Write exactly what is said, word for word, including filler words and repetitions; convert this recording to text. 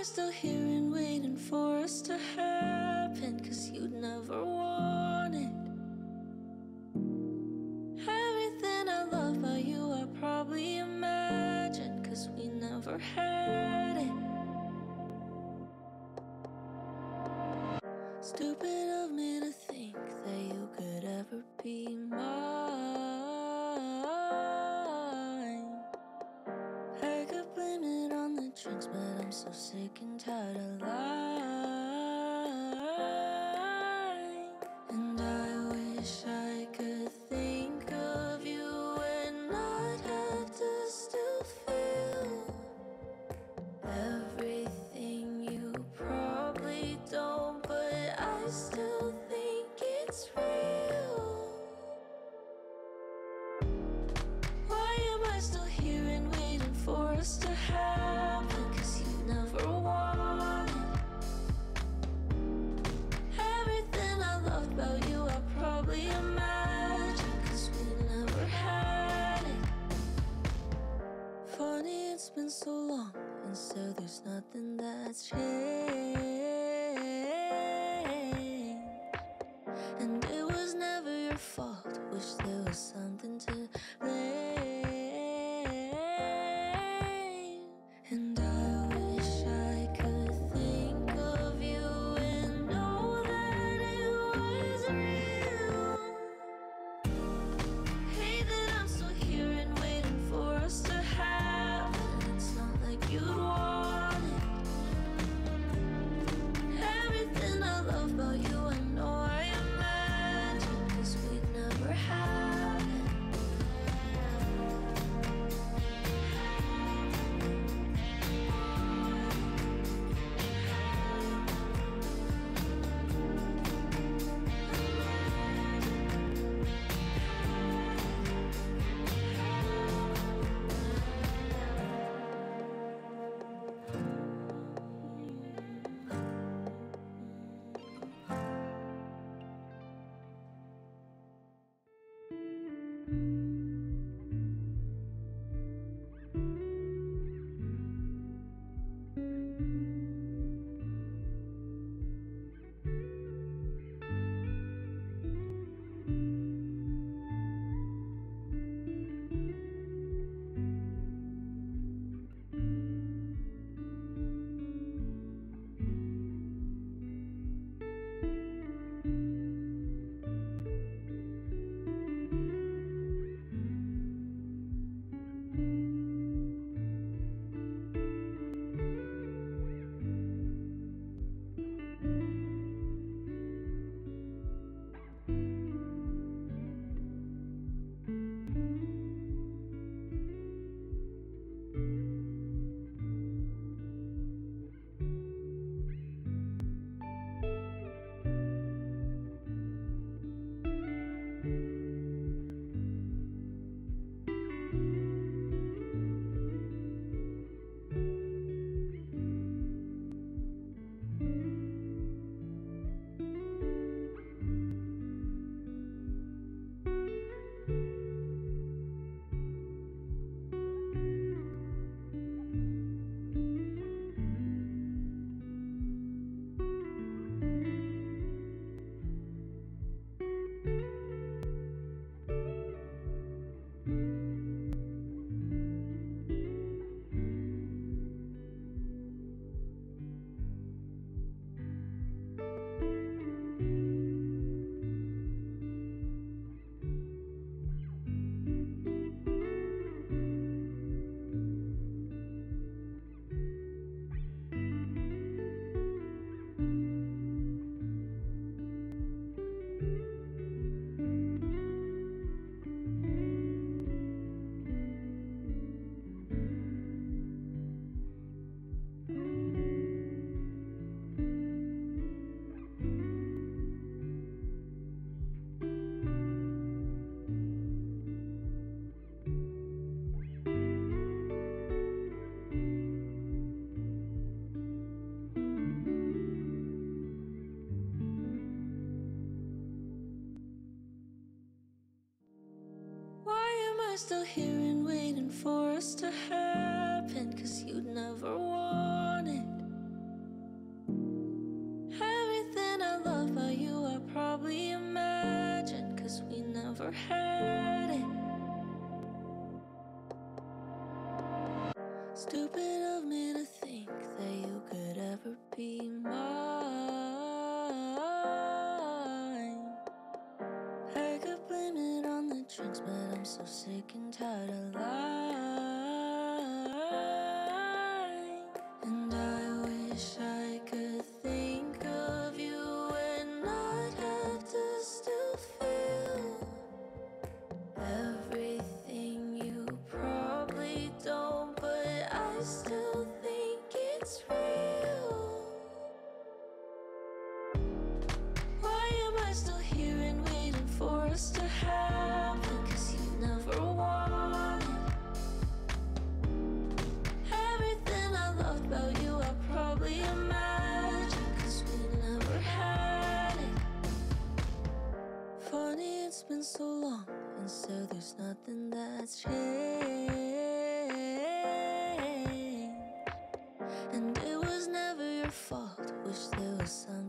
I still here and waiting for us to happen? Cause you'd never want it. Everything I love about you I probably imagined, cause we never had it. Stupid of me to think that you could ever be mine. I could blame it on the drinks, but I'm so sick and tired of lying. And I wish I could think of you and not have to still feel everything you probably don't, but I still think it's real. Why am I still here and waiting for us to happen? So long, and so there's nothing that's changed. And it was never your fault. Wish there was something to blame. And I wish I could think of you and know that it was real. Hate that I'm still here and waiting for us to happen. You want it. Everything I love about you I know I imagined, cause we never had it. Stupid of me to think that you could ever be mine. I could blame it on the drinks, but I'm so sick and tired of lying. And I wish I could think of you and not have to still feel everything you probably don't. I still think it's real. Why am I still here and waiting for us to happen? 'Cause you never wanted everything I loved about you. I probably imagined, 'cause we never had it. Funny, it's been so long, and so there's nothing that's changed. And it was never your fault. Wish there was some